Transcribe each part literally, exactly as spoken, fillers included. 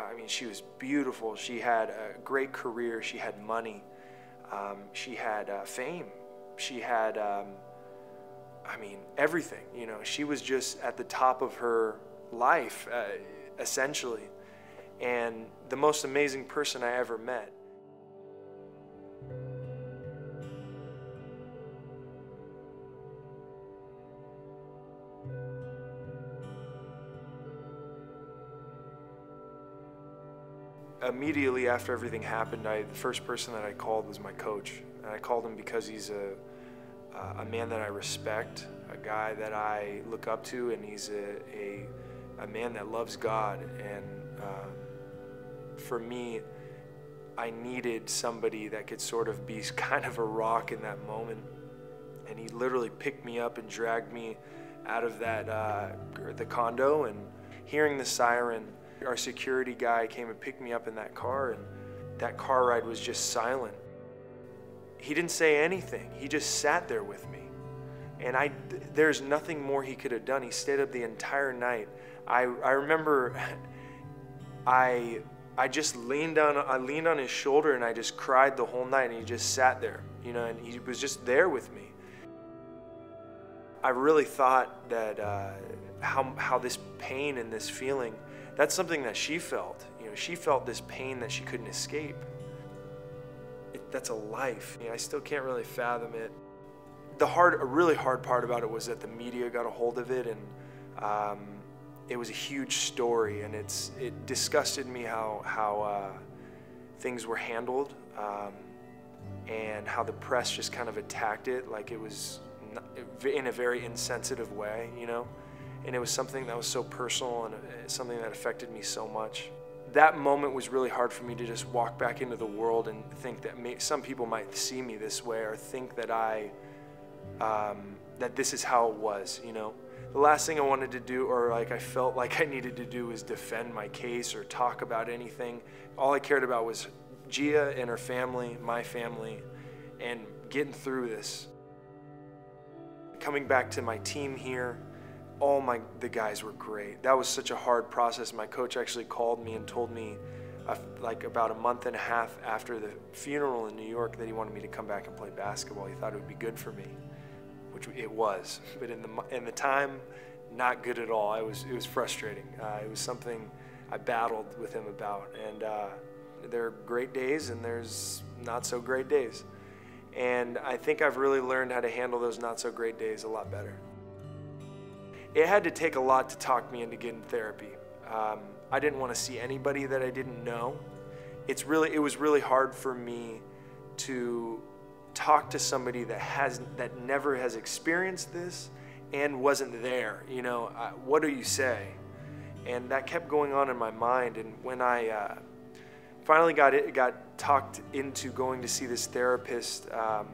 I mean, she was beautiful. She had a great career. She had money. Um, she had uh, fame. She had, um, I mean, everything. You know, she was just at the top of her life, uh, essentially, and the most amazing person I ever met. Immediately after everything happened, I, the first person that I called was my coach. And I called him because he's a, uh, a man that I respect, a guy that I look up to, and he's a, a, a man that loves God. And uh, for me, I needed somebody that could sort of be kind of a rock in that moment. And he literally picked me up and dragged me out of that, uh, the condo, and hearing the siren, our security guy came and picked me up in that car, and that car ride was just silent. He didn't say anything. He just sat there with me. And I, there's nothing more he could have done. He stayed up the entire night. I, I remember I, I just leaned on, I leaned on his shoulder and I just cried the whole night, and he just sat there, you know, and he was just there with me. I really thought that uh, how, how this pain and this feeling, that's something that she felt. You know, she felt this pain that she couldn't escape. It, that's a life. You know, I still can't really fathom it. The hard, a really hard part about it was that the media got a hold of it, and um, it was a huge story. And it's it disgusted me how how uh, things were handled, um, and how the press just kind of attacked it like it was not, in a very insensitive way. You know. And it was something that was so personal and something that affected me so much. That moment was really hard for me to just walk back into the world and think that may, some people might see me this way, or think that I, um, that this is how it was, you know? The last thing I wanted to do, or like I felt like I needed to do, was defend my case or talk about anything. All I cared about was Gia and her family, my family, and getting through this. Coming back to my team here, all my the guys were great. That was such a hard process. My coach actually called me and told me uh, like about a month and a half after the funeral in New York that he wanted me to come back and play basketball. He thought it would be good for me, which it was. But in the, in the time, not good at all. It was, it was frustrating. Uh, it was something I battled with him about. And uh, there are great days and there's not so great days. And I think I've really learned how to handle those not so great days a lot better. It had to take a lot to talk me into getting therapy. Um, I didn't want to see anybody that I didn't know. It's really, it was really hard for me to talk to somebody that has, that never has experienced this and wasn't there. You know, uh, what do you say? And that kept going on in my mind. And when I uh, finally got it, got talked into going to see this therapist, um,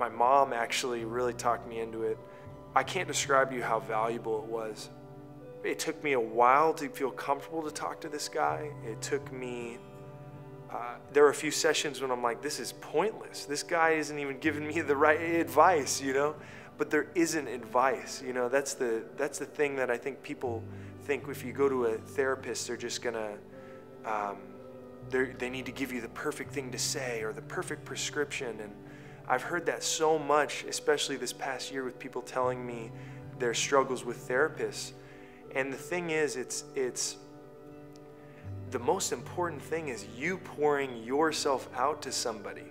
my mom actually really talked me into it. I can't describe to you how valuable it was. It took me a while to feel comfortable to talk to this guy. It took me, uh, there were a few sessions when I'm like, this is pointless. This guy isn't even giving me the right advice, you know? But there isn't advice, you know? That's the, that's the thing that I think people think, if you go to a therapist, they're just gonna, um, they need to give you the perfect thing to say or the perfect prescription. And I've heard that so much, especially this past year, with people telling me their struggles with therapists. And the thing is, it's, it's the most important thing is you pouring yourself out to somebody.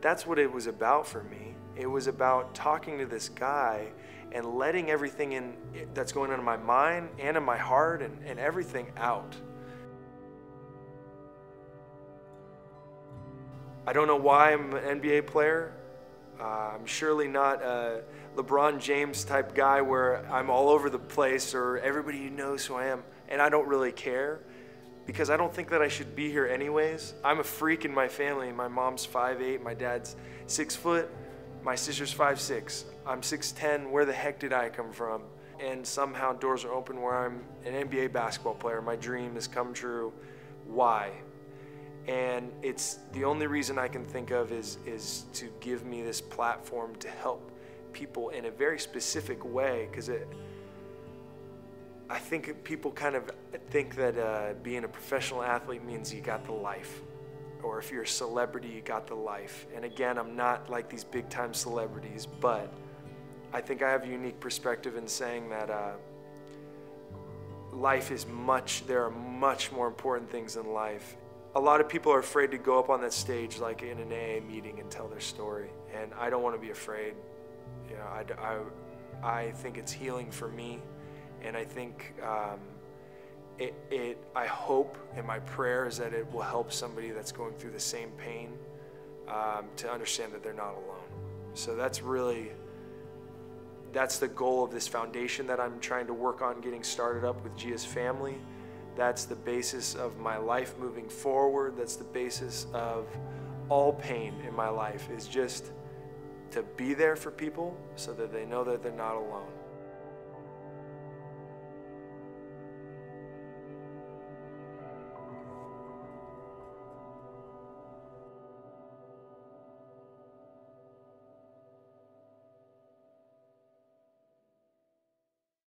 That's what it was about for me. It was about talking to this guy and letting everything in that's going on in my mind and in my heart and, and everything out. I don't know why I'm an N B A player. Uh, I'm surely not a LeBron James type guy where I'm all over the place or everybody knows who I am, and I don't really care because I don't think that I should be here anyways. I'm a freak in my family. My mom's five eight, my dad's six foot, my sister's five six. I'm six ten, where the heck did I come from? And somehow doors are open where I'm an N B A basketball player. My dream has come true. Why? And it's the only reason I can think of is, is to give me this platform to help people in a very specific way, because I think people kind of I think that uh, being a professional athlete means you got the life. Or if you're a celebrity, you got the life. And again, I'm not like these big time celebrities, but I think I have a unique perspective in saying that uh, life is much, there are much more important things in life. A lot of people are afraid to go up on that stage like in an A A meeting and tell their story. And I don't want to be afraid. You know, I, I, I think it's healing for me. And I think, um, It, it, I hope, and my prayer is that it will help somebody that's going through the same pain um, to understand that they're not alone. So that's really, that's the goal of this foundation that I'm trying to work on getting started up with Gia's family. That's the basis of my life moving forward. That's the basis of all pain in my life, is just to be there for people so that they know that they're not alone.